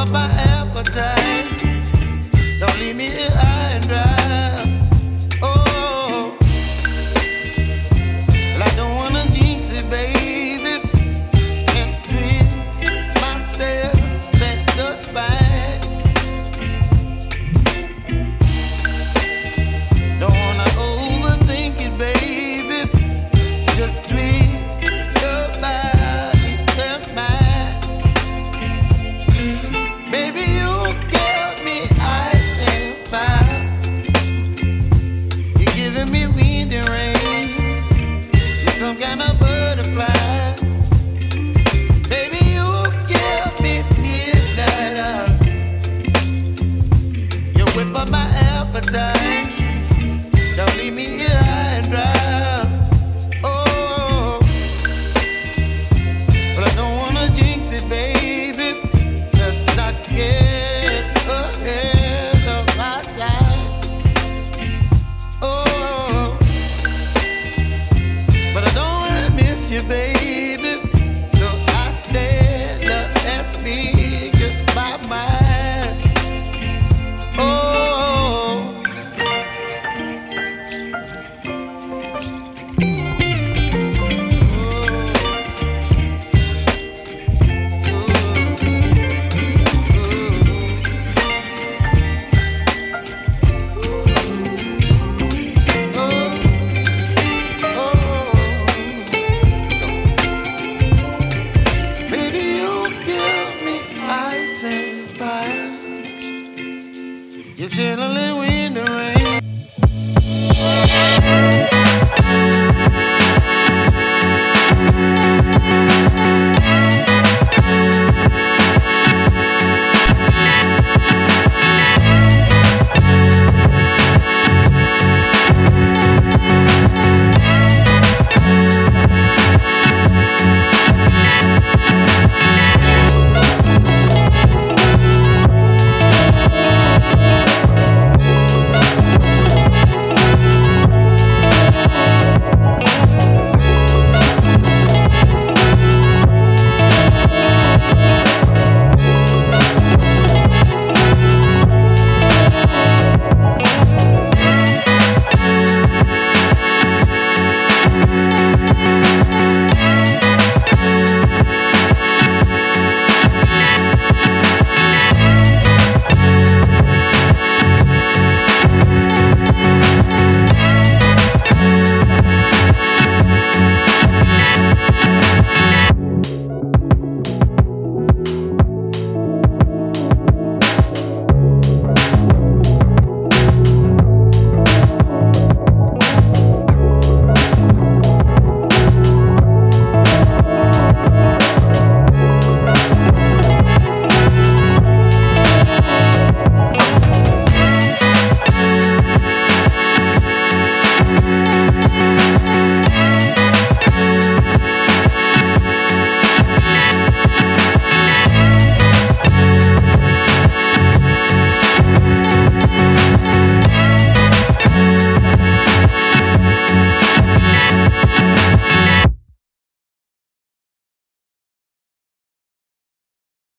up my appetite. Don't leave me here high and dry.